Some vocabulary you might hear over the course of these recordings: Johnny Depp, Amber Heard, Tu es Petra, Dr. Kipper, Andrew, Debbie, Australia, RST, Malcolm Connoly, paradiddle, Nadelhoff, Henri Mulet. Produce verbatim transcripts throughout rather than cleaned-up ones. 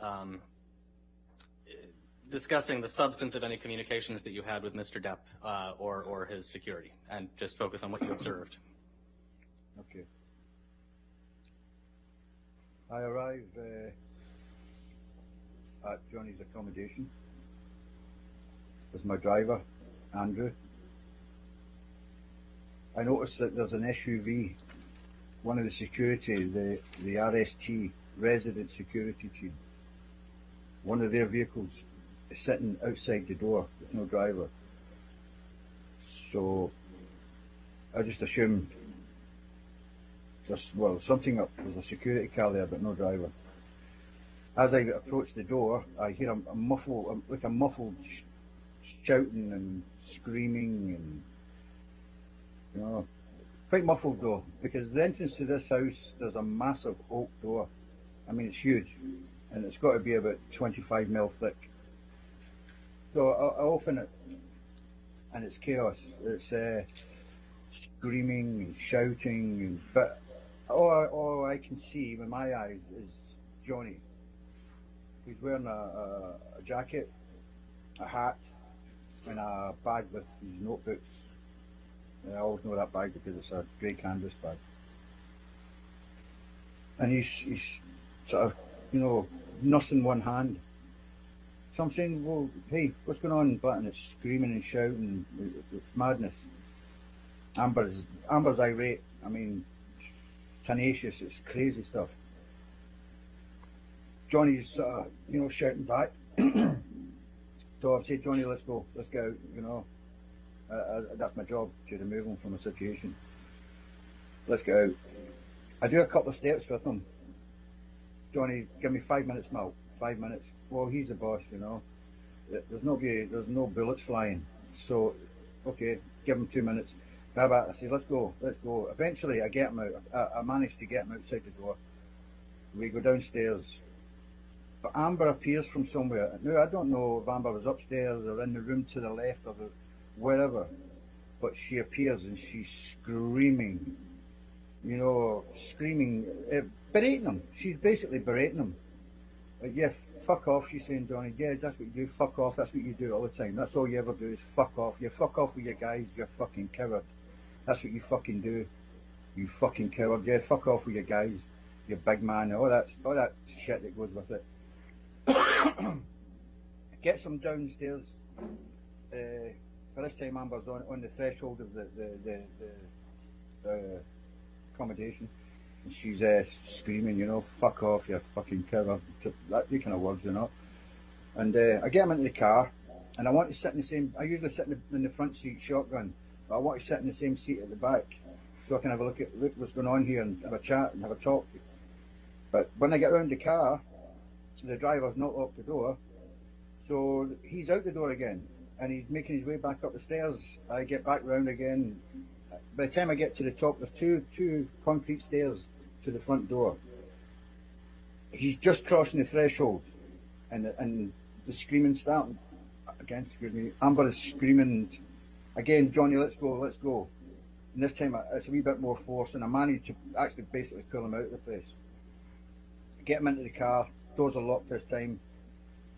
Um, discussing the substance of any communications that you had with Mister Depp uh, or, or his security, and just focus on what you observed. Okay. I arrive uh, at Johnny's accommodation with my driver, Andrew. I notice that there's an S U V, one of the security, the, the R S T, resident security team. One of their vehicles is sitting outside the door with no driver. So I just assumed there's, well, something up, there's a security car there but no driver. As I approach the door, I hear a, a muffled, a, like a muffled sh shouting and screaming, and you know, quite muffled though, because the entrance to this house, there's a massive oak door. I mean, it's huge, and it's got to be about twenty-five mil thick. So I, I open it, and it's chaos. It's uh, screaming and shouting, and, but all I, all I can see with my eyes is Johnny. He's wearing a, a, a jacket, a hat, and a bag with his notebooks. And I always know that bag because it's a grey canvas bag. And he's, he's sort of, you know, nursing one hand. So I'm saying, well, hey, what's going on? But and it's screaming and shouting, it's, it's madness. Amber's, Amber's irate, I mean, tenacious, it's crazy stuff. Johnny's sort of, you know, shouting back. So I've said, Johnny, let's go, let's get out, you know. Uh, uh, that's my job, to remove him from a situation. Let's get out. I do a couple of steps with him. Johnny, give me five minutes, Mal. Five minutes. Well, he's the boss, you know. There's no, there's no bullets flying. So, okay, give him two minutes. How about, I say, let's go, let's go. Eventually, I get him out. I, I managed to get him outside the door. We go downstairs. But Amber appears from somewhere. Now, I don't know if Amber was upstairs or in the room to the left or the, wherever. But she appears and she's screaming. You know, screaming, uh, berating him. She's basically berating him. Like, yeah, fuck off, she's saying, Johnny. Yeah, that's what you do, fuck off, that's what you do all the time. That's all you ever do is fuck off. You fuck off with your guys, you're fucking coward. That's what you fucking do. You fucking coward. Yeah, fuck off with your guys, you big man, all that, all that shit that goes with it. Gets him downstairs. Uh, for this time, Amber's on, on the threshold of the... the, the, the, the accommodation, and she's uh, screaming, you know, fuck off, you fucking coward, that kind of words, you know. And uh, I get him into the car, and I want to sit in the same, I usually sit in the, in the front seat shotgun, but I want to sit in the same seat at the back, so I can have a look at look what's going on here, and have a chat, and have a talk. But when I get around the car, the driver's not locked the door, so he's out the door again, and he's making his way back up the stairs. I get back round again. By the time I get to the top, there's two, two concrete stairs to the front door. He's just crossing the threshold, and the, and the screaming starting again. Excuse me, Amber is screaming again. Johnny, let's go, let's go. And this time it's a wee bit more force, and I managed to actually basically pull him out of the place. Get him into the car. Doors are locked this time.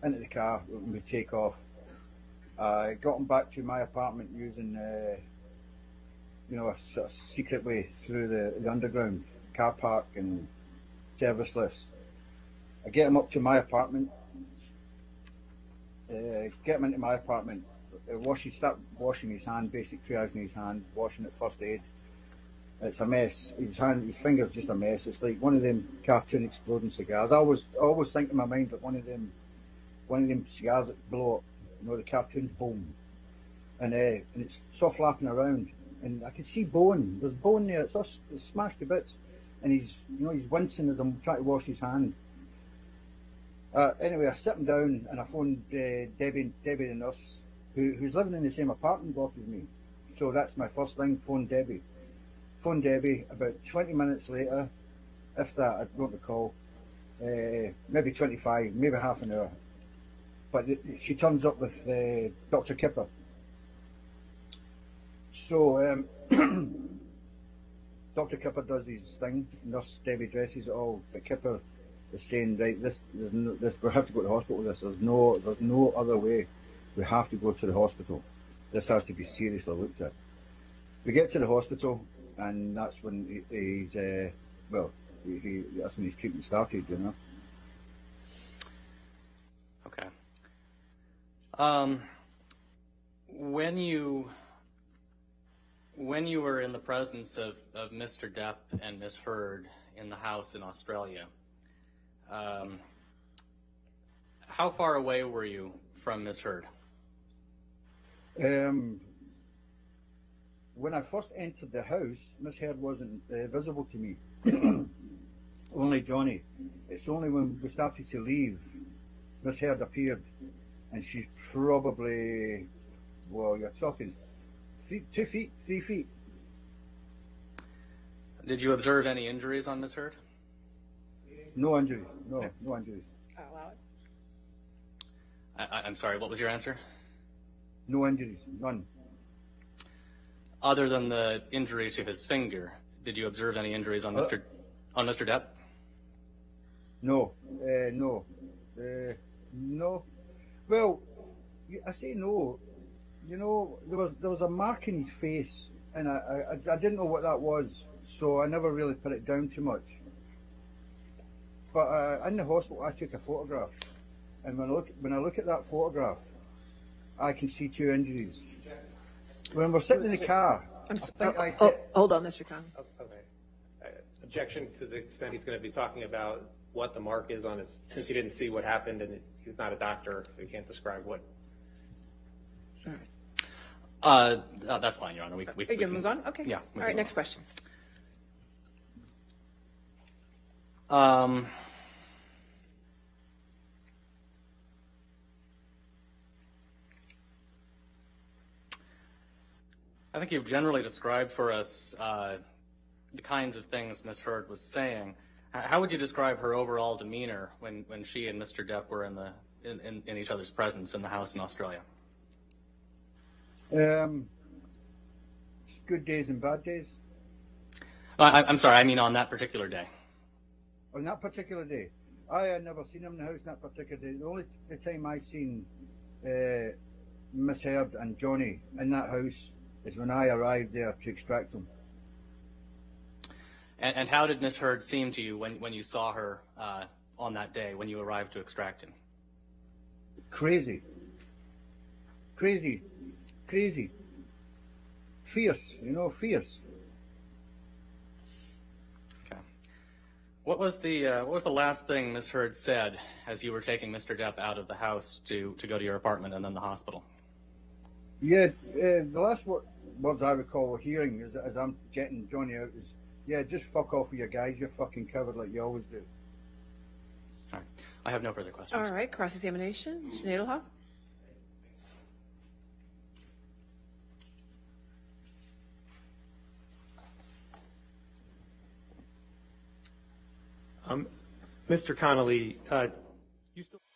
Into the car, and we take off. I uh, got him back to my apartment using. Uh, you know, a, a secret way through the, the underground car park and service lifts. I get him up to my apartment, uh, get him into my apartment, uh, wash, he start washing his hand, basic triage in his hand, washing it first aid. It's a mess, his hand, his finger's just a mess. It's like one of them cartoon exploding cigars. I always, I always think in my mind that one of them, one of them cigars that blow up, you know, the cartoons, boom. And, uh, and it's soft lapping around. And I could see bone. There's bone there. It's all it's smashed to bits, and he's, you know, he's wincing as I'm trying to wash his hand. Uh, anyway, I sit him down and I phoned uh, Debbie, Debbie the nurse, who, who's living in the same apartment block as me. So that's my first thing. Phone Debbie. Phone Debbie. About twenty minutes later, if that, I don't recall. Uh, maybe twenty-five, maybe half an hour. But it, she turns up with uh, Doctor Kipper. So, um, Doctor Kipper does his thing, Nurse Debbie dresses it all, but Kipper is saying, right, this, there's no, this, we have to go to the hospital with this. There's no, there's no other way. We have to go to the hospital. This has to be seriously looked at. We get to the hospital, and that's when he, he's, uh, well, he, he, that's when his treatment started, you know. Okay. Um, when you, when you were in the presence of, of Mister Depp and Miz Heard in the house in Australia, um, how far away were you from Miz Heard? Um, when I first entered the house, Miss Heard wasn't uh, visible to me, only Johnny. It's only when we started to leave, Miss Heard appeared, and she's probably, well, you're talking three, two feet, three feet. Did you observe any injuries on Miss Heard? No injuries, no, okay. no injuries. I'll allow it. I, I'm sorry, what was your answer? No injuries, none. Other than the injury to his finger, did you observe any injuries on Mister Uh, on Mister Depp? No, uh, no, uh, no. Well, I say no. You know, there was there was a mark in his face, and I I, I didn't know what that was, so I never really put it down too much. But uh, in the hospital, I took a photograph, and when I look when I look at that photograph, I can see two injuries. When we're sitting in the car, I'm sorry, I I said, oh, hold on, Mister Conn. Okay. Uh, objection to the extent he's going to be talking about what the mark is on his, since he didn't see what happened, and it's, he's not a doctor, so he can't describe what. Sure. Uh, uh, that's fine, Your Honor. We, we, Are you we can move on. Okay. Yeah. All right. Next on. question. Um. I think you've generally described for us uh, the kinds of things Miz Heard was saying. How would you describe her overall demeanor when, when she and Mister Depp were in the in, in, in each other's presence in the house in Australia? Um, good days and bad days. Uh, I, I'm sorry, I mean on that particular day. On that particular day, I had never seen him in the house that particular day. The only the time I seen uh, Miss Heard and Johnny in that house is when I arrived there to extract them. And, and how did Miss Heard seem to you when, when you saw her uh, on that day when you arrived to extract him? Crazy. Crazy. Crazy. Fierce, you know, fierce. Okay. What was the, uh, what was the last thing Miss Heard said as you were taking Mister Depp out of the house to, to go to your apartment and then the hospital? Yeah, uh, the last word, words I recall hearing is, as I'm getting Johnny out is, yeah, just fuck off with your guys. You're fucking covered like you always do. All right. I have no further questions. All right. Cross-examination. Mister Nadelhoff. Um, Mister Connoly, uh, you still...